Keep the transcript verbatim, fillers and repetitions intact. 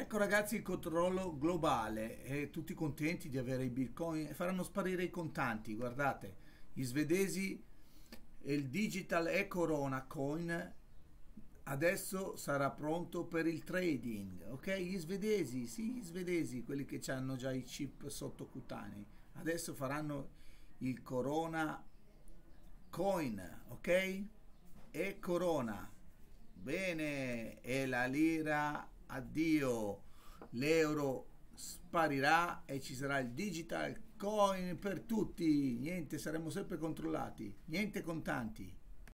Ecco ragazzi il controllo globale, e tutti contenti di avere i bitcoin, faranno sparire i contanti. Guardate, gli svedesi e il digital e corona coin adesso sarà pronto per il trading, ok? Gli svedesi, sì, gli svedesi, quelli che hanno già i chip sottocutanei, adesso faranno il corona coin, ok? E corona, bene, e la lira addio, l'euro sparirà e ci sarà il digital coin per tutti, niente, saremo sempre controllati, niente contanti.